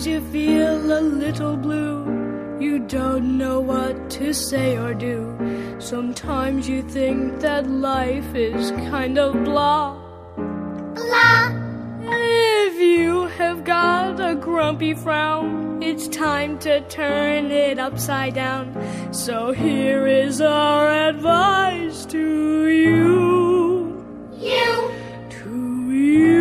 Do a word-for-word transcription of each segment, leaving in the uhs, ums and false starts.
Sometimes you feel a little blue, you don't know what to say or do. Sometimes you think that life is kind of blah. Blah. If you have got a grumpy frown, it's time to turn it upside down. So here is our advice to you. You. To you.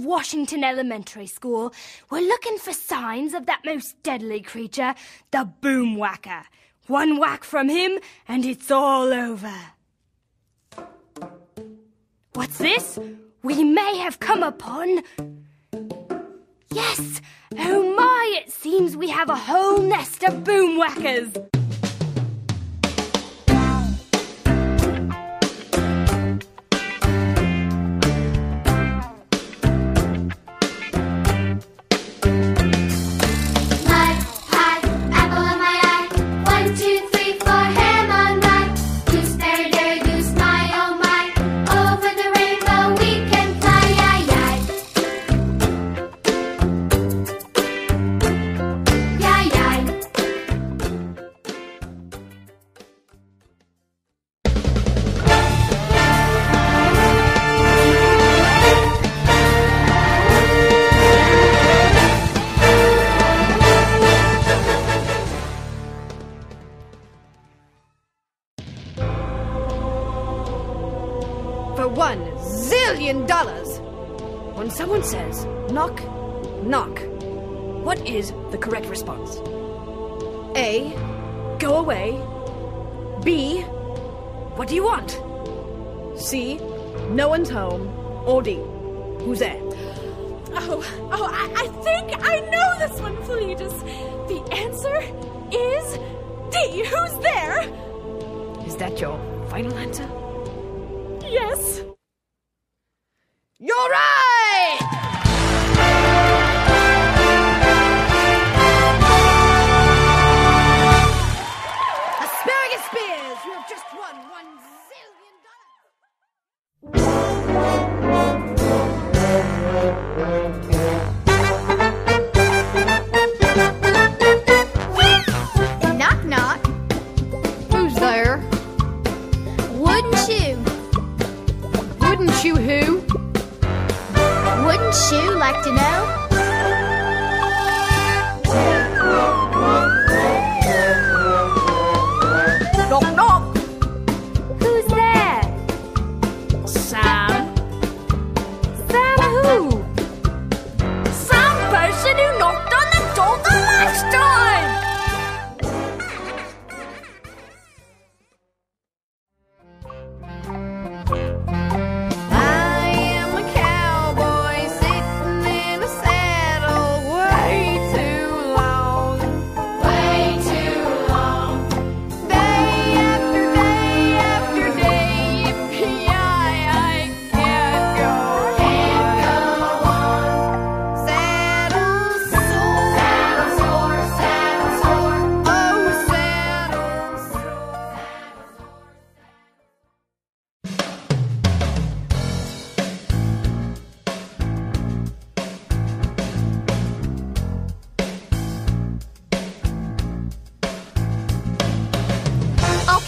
Washington Elementary School, we're looking for signs of that most deadly creature, the boom whacker. One whack from him, and it's all over. What's this? We may have come upon... Yes! Oh my, it seems we have a whole nest of boom whackers.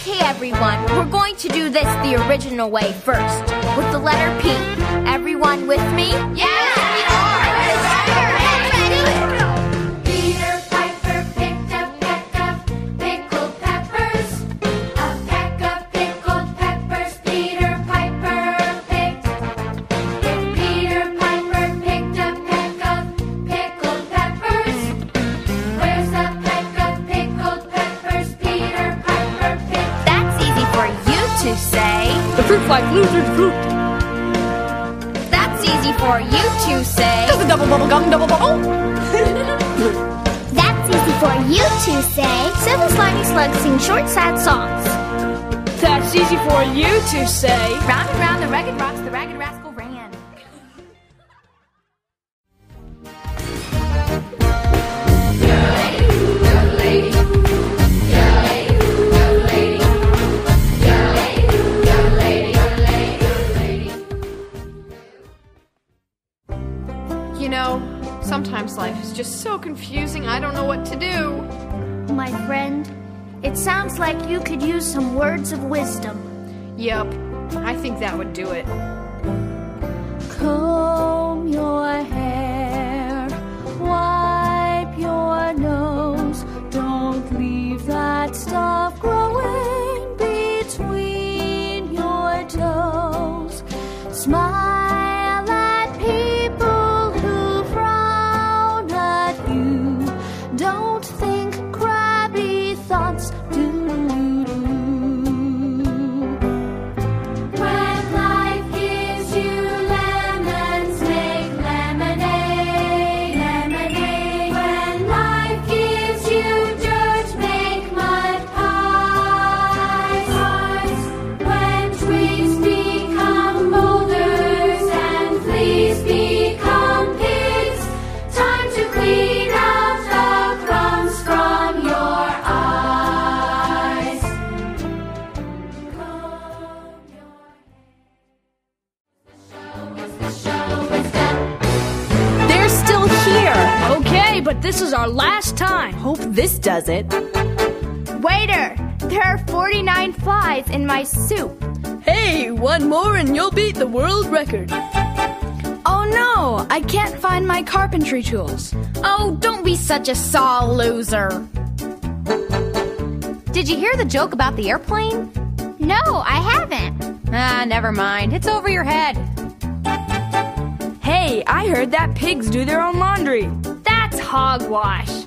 Okay, everyone, we're going to do this the original way first, with the letter P. Everyone with me? Yes, we are! Let's do it! Peter Piper picked a peck of pickled peppers. A peck of pickled peppers Peter Piper picked. If Peter Piper picked a peck of pickled peppers, where's the peck of pickled peppers Peter Piper picked? That's easy for you to say. The fruit fly flew through the fruit. For you to say, does a double bubble gum double bubble? That's easy for you to say. Seven slimy slugs sing short, sad songs. That's easy for you to say. Round and round the ragged rocks, the ragged rascal ran. Yodelay, yodelay, yodelay, yodelay, yodelay, yodelay, yodelay, You know, sometimes life is just so confusing, I don't know what to do. My friend, it sounds like you could use some words of wisdom. Yep, I think that would do it. Comb your hair, wipe your nose, don't leave that stuff growing between your toes. Smile. But this is our last time. Hope this does it. Waiter, there are forty-nine flies in my soup. Hey, one more and you'll beat the world record. Oh no, I can't find my carpentry tools. Oh, don't be such a saw loser. Did you hear the joke about the airplane? No, I haven't. Ah, never mind. It's over your head. Hey, I heard that pigs do their own laundry. Hogwash.